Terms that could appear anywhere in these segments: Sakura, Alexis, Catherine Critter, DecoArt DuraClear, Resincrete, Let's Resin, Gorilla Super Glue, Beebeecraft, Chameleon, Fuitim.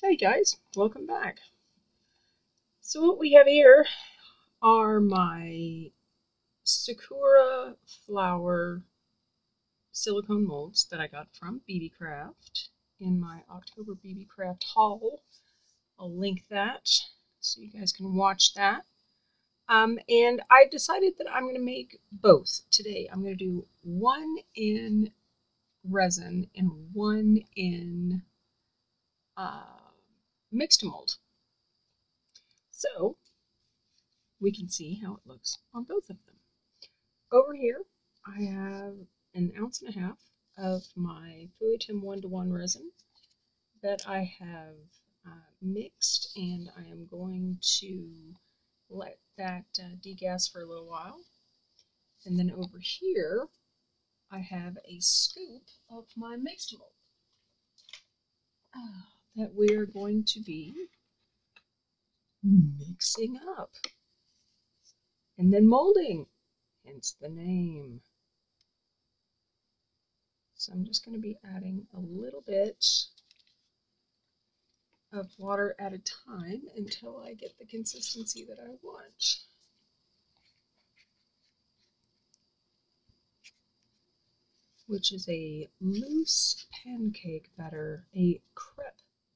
Hey guys, welcome back. So what we have here are my Sakura flower silicone molds that I got from Beebeecraft in my October Beebeecraft haul. I'll link that so you guys can watch that. And I decided that I'm going to make both today. I'm going to do one in resin and one in mixed mold. So we can see how it looks on both of them. Over here, I have an ounce and a half of my Fuitim 1:1 resin that I have mixed, and I am going to let that degas for a little while. And then over here, I have a scoop of my mixed mold that we are going to be mixing up and then molding, hence the name. So I'm just going to be adding a little bit of water at a time until I get the consistency that I want. Which is a loose pancake batter, a crepe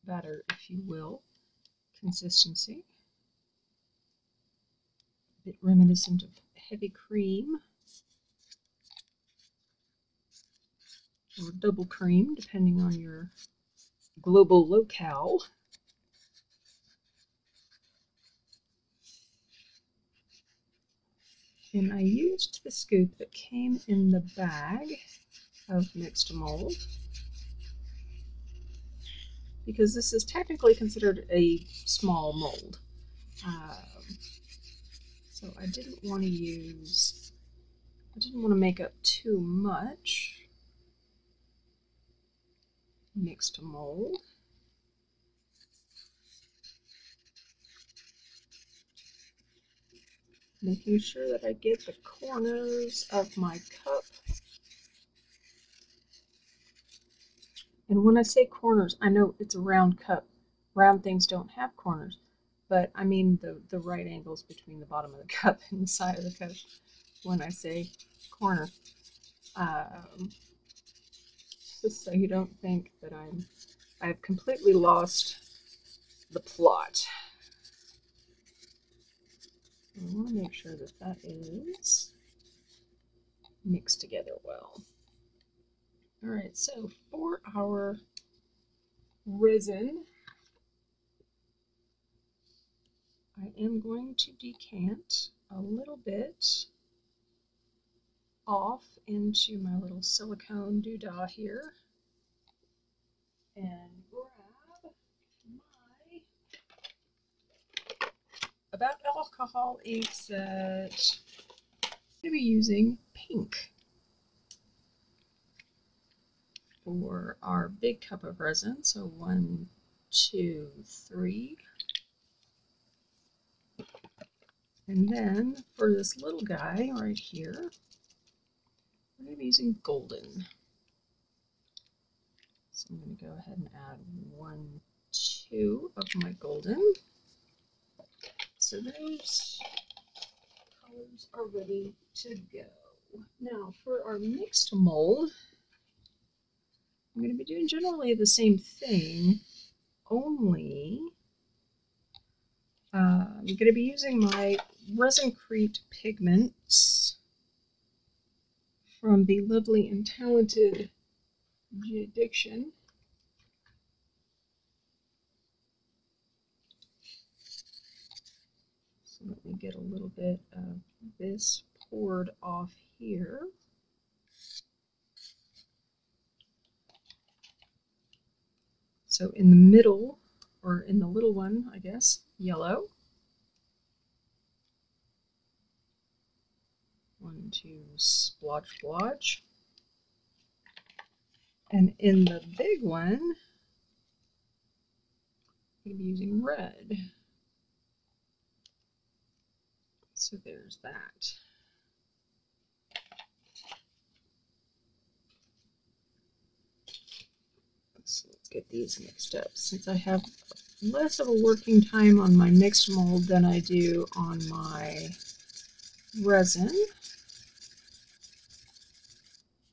batter, if you will, consistency. A bit reminiscent of heavy cream or double cream, depending on your global locale. And I used the scoop that came in the bag of mixed mold because this is technically considered a small mold. So I didn't want to use, I didn't want to make up too much mixed mold. Making sure that I get the corners of my cup. And when I say corners, I know it's a round cup. Round things don't have corners, but I mean the right angles between the bottom of the cup and the side of the cup when I say corner. Just so you don't think that I've completely lost the plot. I want to make sure that that is mixed together well. All right, so for our resin, I am going to decant a little bit off into my little silicone doodah here and grab my About Alcohol ink set. I'm going to be using pink for our big cup of resin. So 1, 2, 3. And then for this little guy right here, I'm going to be using golden. So I'm going to go ahead and add 1, 2 of my golden. So those colors are ready to go. Now for our mixed mold, I'm going to be doing generally the same thing, only I'm going to be using my Resincrete pigments from the lovely and talented DecoArt. So let me get a little bit of this poured off here. So in the middle, or in the little one, I guess, yellow. 1, 2, splotch, splotch. And in the big one, I'm going to be using red. So there's that. So let's get these mixed up, since I have less of a working time on my mixed mold than I do on my resin.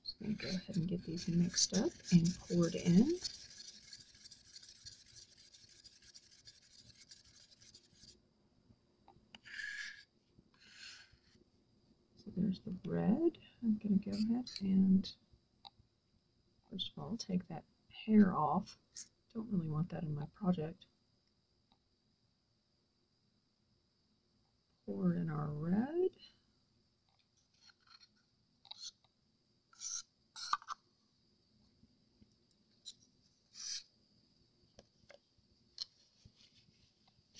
Just going to go ahead and get these mixed up and poured in. So there's the red. I'm going to go ahead and first of all take that hair off. Don't really want that in my project. Pour in our red.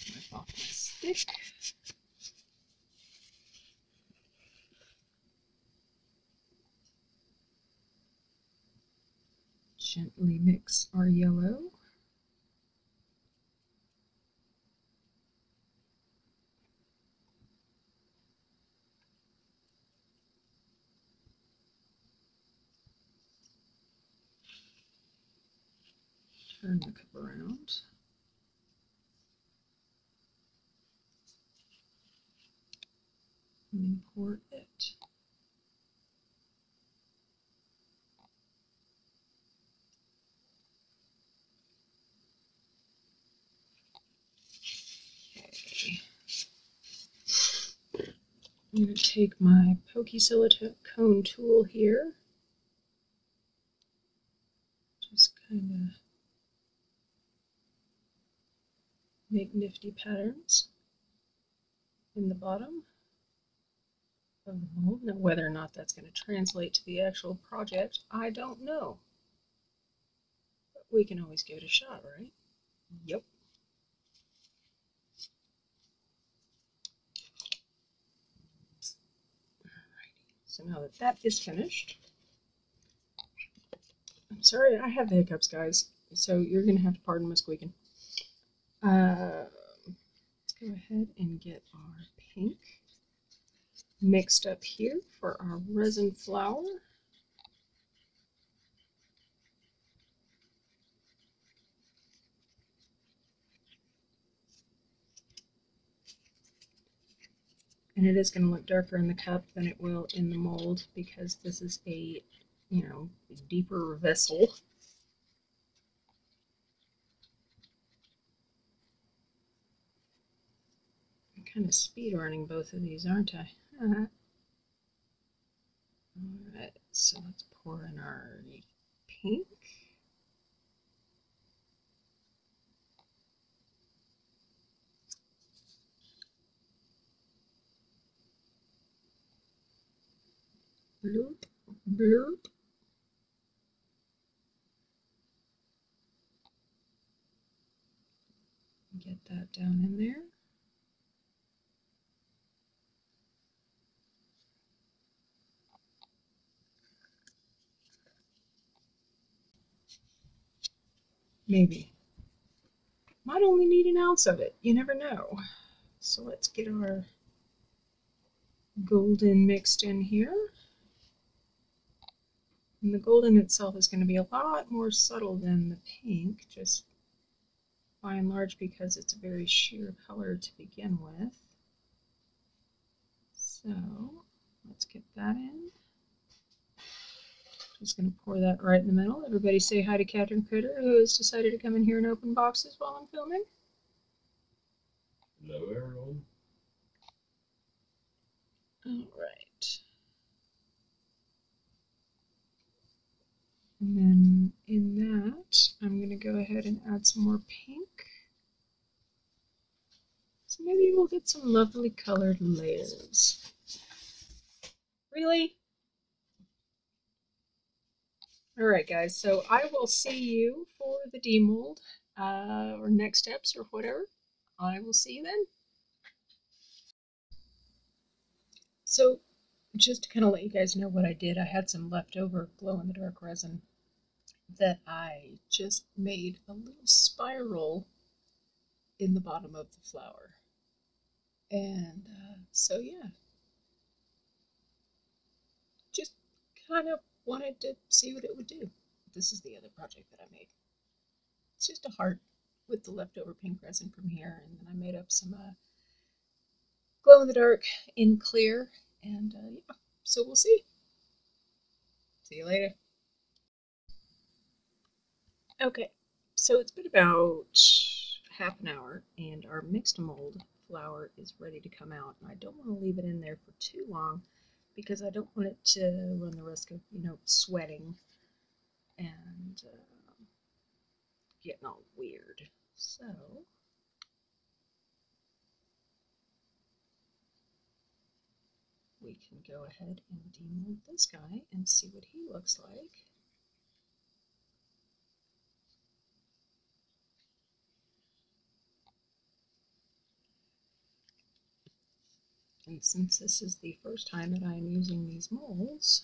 Rip off my stick. Gently mix our yellow. Turn the cup around. And then pour it. Okay. I'm going to take my pokey silicone tool here. Just kind of make nifty patterns in the bottom of the mold. Now whether or not that's going to translate to the actual project, I don't know. But we can always give it a shot, right? Yep. Alrighty. So now that that is finished, I'm sorry, I have the hiccups, guys. So you're going to have to pardon my squeaking. Let's go ahead and get our pink mixed up here for our resin flower. And it is going to look darker in the cup than it will in the mold because this is a, you know, deeper vessel. Kind of speed running both of these, aren't I? Alright, so let's pour in our pink. Bloop, bloop. Get that down in there. Maybe. Might only need an ounce of it. You never know. So let's get our golden mixed in here. And the golden itself is going to be a lot more subtle than the pink, just by and large because it's a very sheer color to begin with. So let's get that in. Just going to pour that right in the middle. Everybody say hi to Catherine Critter, who has decided to come in here and open boxes while I'm filming. Hello, everyone. All right. And then in that, I'm going to go ahead and add some more pink. So maybe we'll get some lovely colored layers. Really? Alright guys, so I will see you for the demold, or next steps, or whatever. I will see you then. So, just to kind of let you guys know what I did, I had some leftover glow-in-the-dark resin that I just made a little spiral in the bottom of the flower. And, so yeah. Just kind of wanted to see what it would do. This is the other project that I made. It's just a heart with the leftover pink resin from here. And then I made up some glow in the dark in clear, and yeah, so we'll see. See you later. Okay, so it's been about half an hour and our mixed mold flour is ready to come out, and I don't want to leave it in there for too long because I don't want it to run the risk of, you know, sweating and getting all weird. So we can go ahead and demold this guy and see what he looks like. And since this is the first time that I'm using these molds,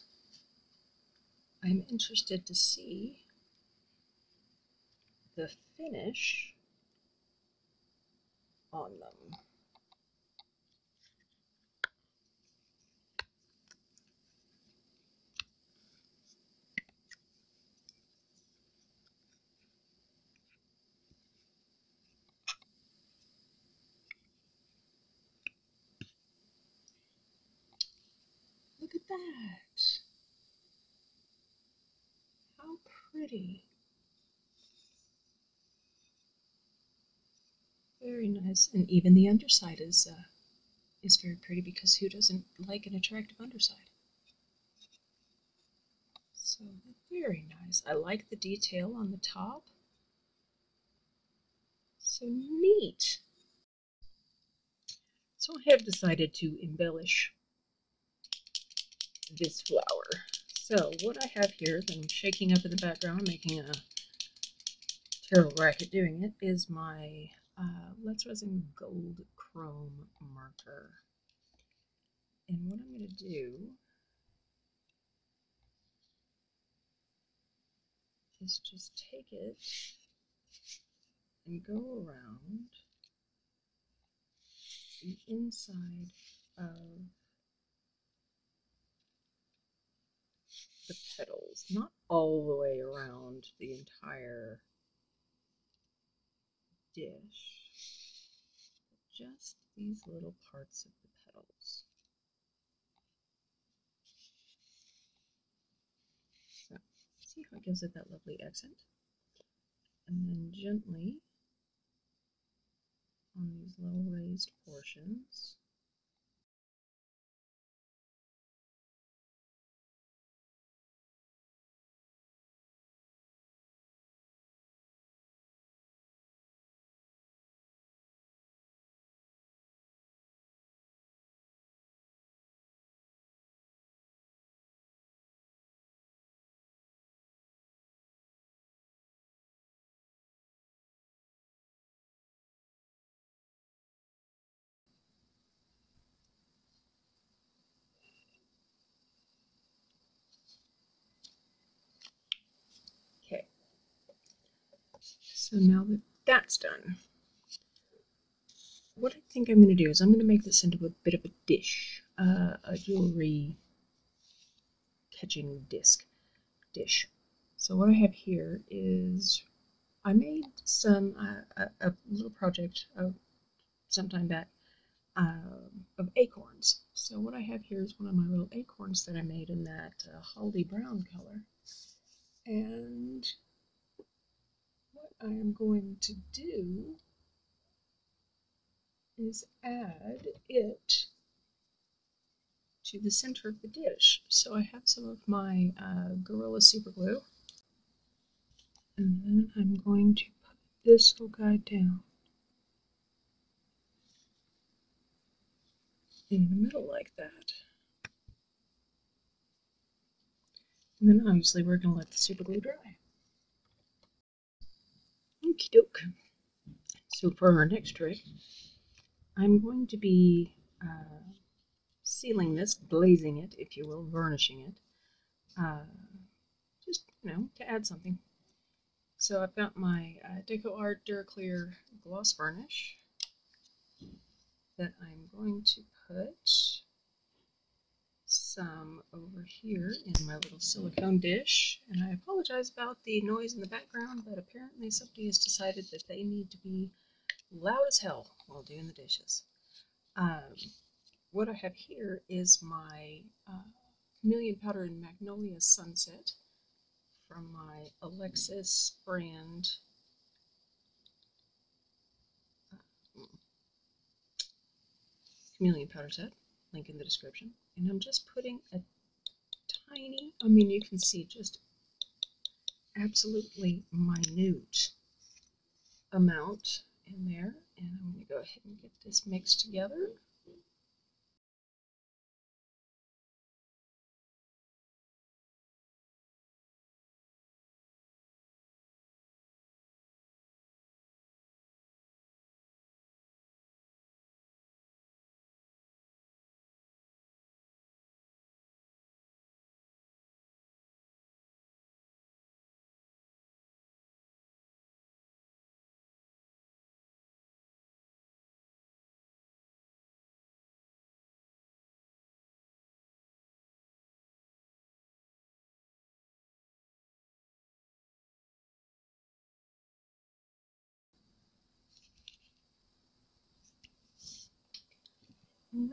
I'm interested to see the finish on them. That. How pretty. Very nice. And even the underside is very pretty, because who doesn't like an attractive underside? So very nice. I like the detail on the top. So neat. So I have decided to embellish this flower. So what I have here that I'm shaking up in the background, making a terrible racket doing it, is my Let's Resin Gold Chrome marker. And what I'm going to do is just take it and go around the inside of the petals, not all the way around the entire dish, but just these little parts of the petals. So, see how it gives it that lovely accent? And then gently on these little raised portions. So now that that's done, what I think I'm going to do is I'm going to make this into a bit of a dish, a jewelry catching disc dish. So what I have here is I made some, a little project of sometime back of acorns. So what I have here is one of my little acorns that I made in that holly brown color. And what I am going to do is add it to the center of the dish. So I have some of my Gorilla Super Glue, and then I'm going to put this little guy down in the middle like that. And then obviously we're going to let the super glue dry. Okie doke. So for our next trick, I'm going to be sealing this, glazing it, if you will, varnishing it, just, you know, to add something. So I've got my DecoArt DuraClear gloss varnish that I'm going to put some over here in my little silicone dish, and I apologize about the noise in the background, but apparently somebody has decided that they need to be loud as hell while doing the dishes. What I have here is my Chameleon Powder and Magnolia Sunset from my Alexis brand Chameleon Powder Set, link in the description. And I'm just putting a tiny, I mean you can see just absolutely minute amount in there. And I'm going to go ahead and get this mixed together.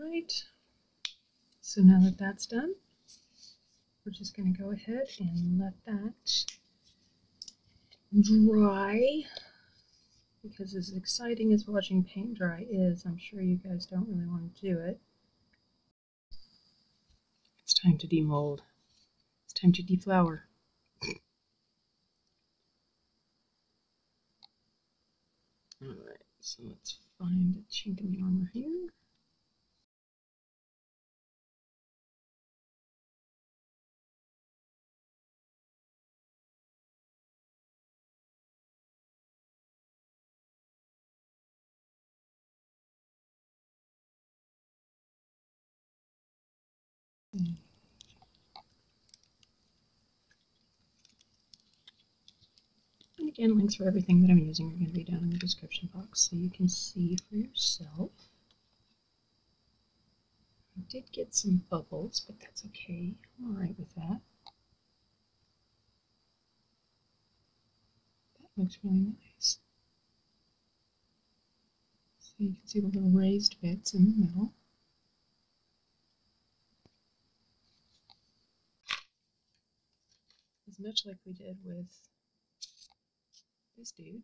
Alright, so now that that's done, we're just going to go ahead and let that dry, because as exciting as watching paint dry is, I'm sure you guys don't really want to do it. It's time to demold. It's time to deflower. Alright, so let's find a chink in the armor here. And again, links for everything that I'm using are going to be down in the description box so you can see for yourself. I did get some bubbles, but that's okay. I'm alright with that. That looks really nice. So you can see the little raised bits in the middle. Much like we did with this dude.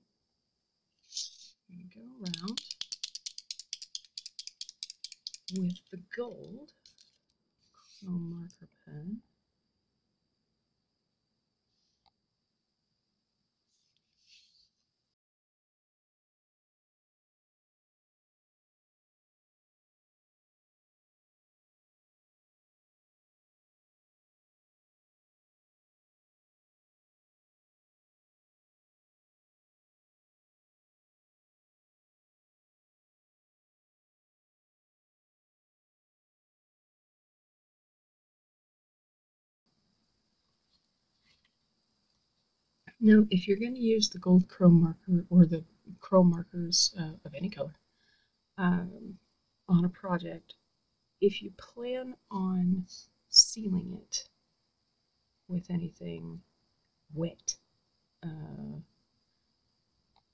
I'm going to go around with the gold chrome marker pen. Now, if you're going to use the gold chrome marker or the chrome markers of any color on a project, if you plan on sealing it with anything wet,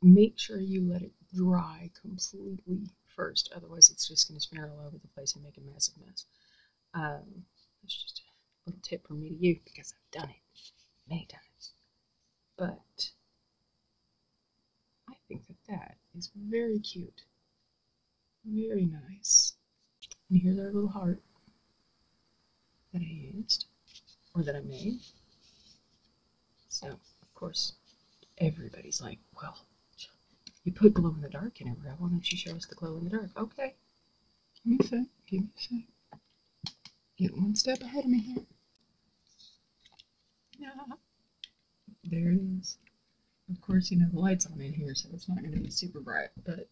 make sure you let it dry completely first. Otherwise, it's just going to smear all over the place and make a massive mess. That's just a little tip from me to you because I've done it many times. But I think that that is very cute, very nice. And here's our little heart that I used, or that I made. So, of course, everybody's like, well, you put glow in the dark in it, why don't you show us the glow in the dark? Okay, give me a sec, give me a sec. Get one step ahead of me here. Nah. There it is. Of course, you know, the light's on in here, so it's not going to be super bright, but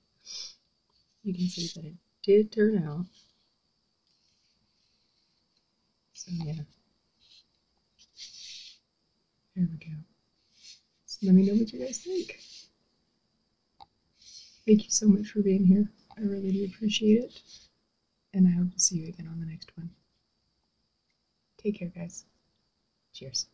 you can see that it did turn out. So, yeah. There we go. So let me know what you guys think. Thank you so much for being here. I really do appreciate it, and I hope to see you again on the next one. Take care, guys. Cheers.